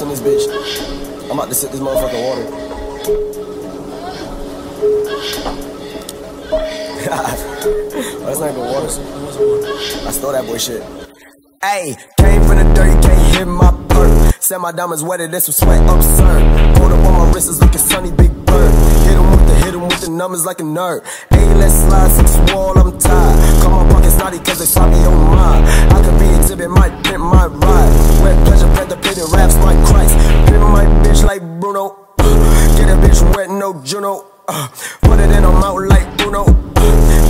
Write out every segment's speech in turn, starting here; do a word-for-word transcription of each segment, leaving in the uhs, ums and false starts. In this bitch. I'm about to sip this motherfucking water. Oh, that's not even water. I stole that boy shit. Ayy, came from the dirt, you can't hear my purr. Said my diamonds wetter, that's some sweat absurd. Pulled up on my wrist, it's looking sunny, Big Bird. Hit him with the, hit him with the numbers like a nerd. Ayy, let's slide, six wall, I'm tired. Call my pockets naughty, cause they saw me on mine. I could be a Xzibit, might pimp my ride. Wet pleasure, breath the pit, it raps like Christ. Pimp my bitch like Bruno. Get a bitch wet, no Juno. Put it in her mouth like Uno.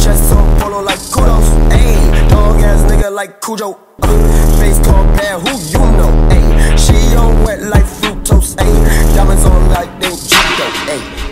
Chest on Polo like Kudos. Ayy, dog ass nigga like Cujo. Face called bad, who you know? Ayy, she on wet like fructose. Ayy, diamonds on like they Juno. Ayy.